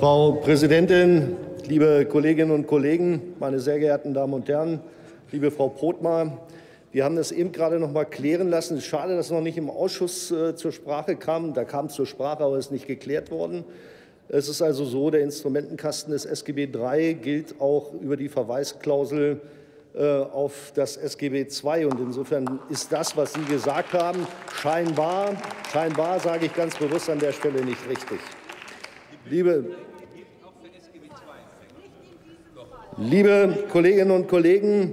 Frau Präsidentin, liebe Kolleginnen und Kollegen, meine sehr geehrten Damen und Herren, liebe Frau Pothmer, wir haben das eben gerade noch mal klären lassen. Es ist schade, dass es noch nicht im Ausschuss zur Sprache kam. Da kam es zur Sprache, aber es ist nicht geklärt worden. Es ist also so, der Instrumentenkasten des SGB III gilt auch über die Verweisklausel auf das SGB II. Und insofern ist das, was Sie gesagt haben, scheinbar, sage ich ganz bewusst an der Stelle, nicht richtig. Liebe Kolleginnen und Kollegen,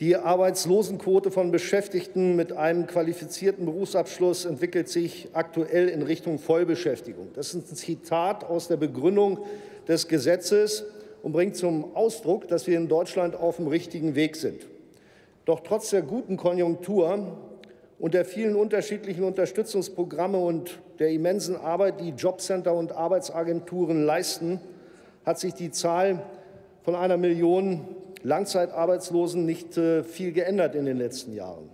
die Arbeitslosenquote von Beschäftigten mit einem qualifizierten Berufsabschluss entwickelt sich aktuell in Richtung Vollbeschäftigung. Das ist ein Zitat aus der Begründung des Gesetzes und bringt zum Ausdruck, dass wir in Deutschland auf dem richtigen Weg sind. Doch trotz der guten Konjunktur und der vielen unterschiedlichen Unterstützungsprogramme und der immensen Arbeit, die Jobcenter und Arbeitsagenturen leisten, hat sich die Zahl von 1 Million Langzeitarbeitslosen nicht viel geändert in den letzten Jahren.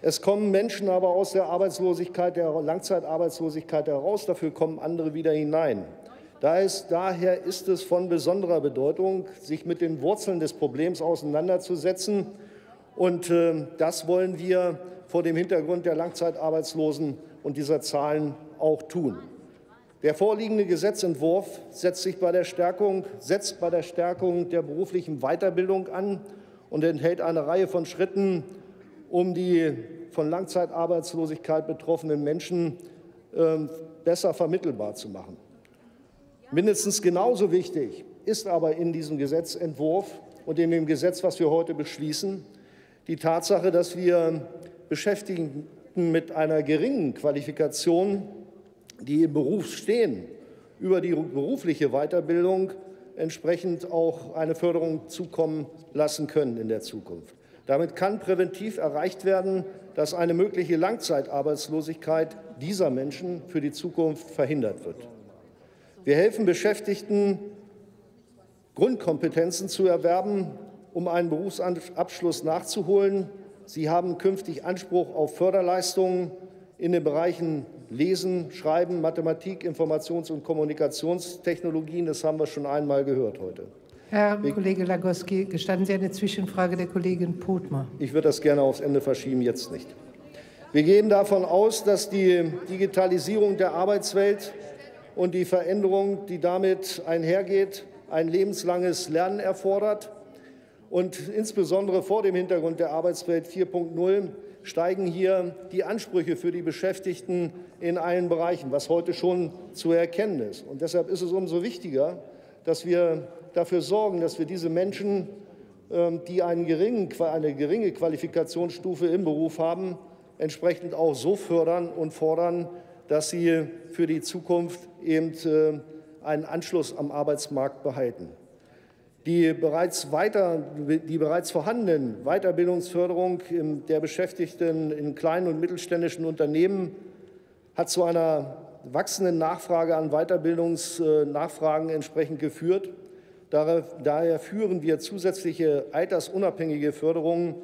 Es kommen Menschen aber aus der Arbeitslosigkeit, der Langzeitarbeitslosigkeit heraus, dafür kommen andere wieder hinein. Daher ist es von besonderer Bedeutung, sich mit den Wurzeln des Problems auseinanderzusetzen. Und das wollen wir vor dem Hintergrund der Langzeitarbeitslosen und dieser Zahlen auch tun. Der vorliegende Gesetzentwurf setzt bei der Stärkung der beruflichen Weiterbildung an und enthält eine Reihe von Schritten, um die von Langzeitarbeitslosigkeit betroffenen Menschen besser vermittelbar zu machen. Mindestens genauso wichtig ist aber in diesem Gesetzentwurf und in dem Gesetz, was wir heute beschließen, die Tatsache, dass wir Beschäftigten mit einer geringen Qualifikation, die im Beruf stehen, über die berufliche Weiterbildung entsprechend auch eine Förderung zukommen lassen können in der Zukunft. Damit kann präventiv erreicht werden, dass eine mögliche Langzeitarbeitslosigkeit dieser Menschen für die Zukunft verhindert wird. Wir helfen Beschäftigten, Grundkompetenzen zu erwerben, um einen Berufsabschluss nachzuholen. Sie haben künftig Anspruch auf Förderleistungen in den Bereichen Lesen, Schreiben, Mathematik, Informations- und Kommunikationstechnologien. Das haben wir schon einmal gehört heute. Herr Kollege Lagowski, gestatten Sie eine Zwischenfrage der Kollegin Pothmer? Ich würde das gerne aufs Ende verschieben, jetzt nicht. Wir gehen davon aus, dass die Digitalisierung der Arbeitswelt und die Veränderung, die damit einhergeht, ein lebenslanges Lernen erfordert. Und insbesondere vor dem Hintergrund der Arbeitswelt 4.0 steigen hier die Ansprüche für die Beschäftigten in allen Bereichen, was heute schon zu erkennen ist. Und deshalb ist es umso wichtiger, dass wir dafür sorgen, dass wir diese Menschen, die eine geringe Qualifikationsstufe im Beruf haben, entsprechend auch so fördern und fordern, dass sie für die Zukunft eben einen Anschluss am Arbeitsmarkt behalten. Die bereits vorhandenen Weiterbildungsförderung der Beschäftigten in kleinen und mittelständischen Unternehmen hat zu einer wachsenden Nachfrage an Weiterbildungsnachfragen entsprechend geführt. Daher führen wir zusätzliche altersunabhängige Förderungen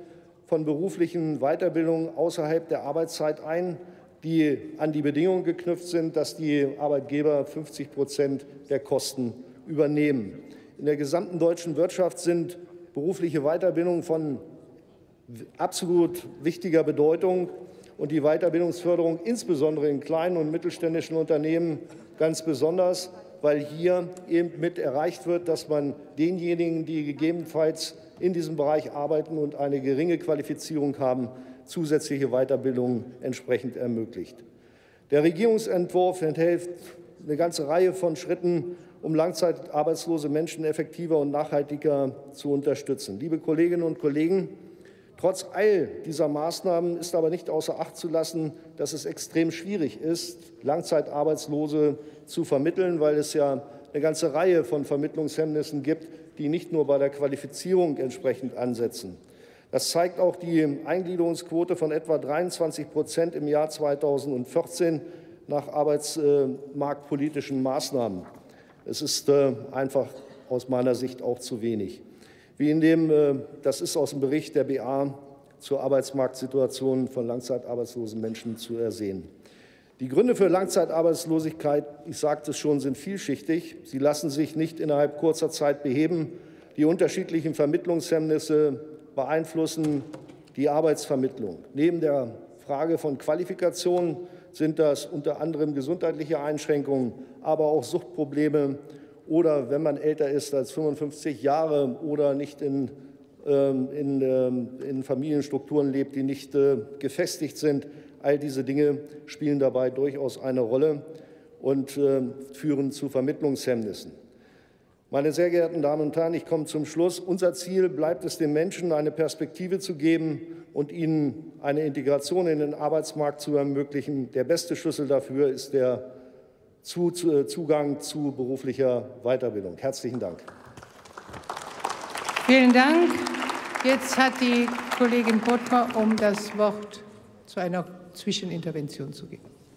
von beruflichen Weiterbildungen außerhalb der Arbeitszeit ein, die an die Bedingung geknüpft sind, dass die Arbeitgeber 50% der Kosten übernehmen. In der gesamten deutschen Wirtschaft sind berufliche Weiterbildungen von absolut wichtiger Bedeutung und die Weiterbildungsförderung insbesondere in kleinen und mittelständischen Unternehmen ganz besonders, weil hier eben mit erreicht wird, dass man denjenigen, die gegebenenfalls in diesem Bereich arbeiten und eine geringe Qualifizierung haben, zusätzliche Weiterbildungen entsprechend ermöglicht. Der Regierungsentwurf enthält eine ganze Reihe von Schritten, um langzeitarbeitslose Menschen effektiver und nachhaltiger zu unterstützen. Liebe Kolleginnen und Kollegen, trotz all dieser Maßnahmen ist aber nicht außer Acht zu lassen, dass es extrem schwierig ist, Langzeitarbeitslose zu vermitteln, weil es ja eine ganze Reihe von Vermittlungshemmnissen gibt, die nicht nur bei der Qualifizierung entsprechend ansetzen. Das zeigt auch die Eingliederungsquote von etwa 23% im Jahr 2014 nach arbeitsmarktpolitischen Maßnahmen. Es ist einfach aus meiner Sicht auch zu wenig. Das ist aus dem Bericht der BA zur Arbeitsmarktsituation von langzeitarbeitslosen Menschen zu ersehen. Die Gründe für Langzeitarbeitslosigkeit, ich sagte es schon, sind vielschichtig. Sie lassen sich nicht innerhalb kurzer Zeit beheben. Die unterschiedlichen Vermittlungshemmnisse beeinflussen die Arbeitsvermittlung. Neben der Frage von Qualifikation sind das unter anderem gesundheitliche Einschränkungen, aber auch Suchtprobleme oder wenn man älter ist als 55 Jahre oder nicht in Familienstrukturen lebt, die nicht gefestigt sind. All diese Dinge spielen dabei durchaus eine Rolle und führen zu Vermittlungshemmnissen. Meine sehr geehrten Damen und Herren, ich komme zum Schluss. Unser Ziel bleibt es, den Menschen eine Perspektive zu geben und ihnen eine Integration in den Arbeitsmarkt zu ermöglichen. Der beste Schlüssel dafür ist der Zugang zu beruflicher Weiterbildung. Herzlichen Dank. Vielen Dank. Jetzt hat die Kollegin Botka das Wort zu einer Zwischenintervention zu geben.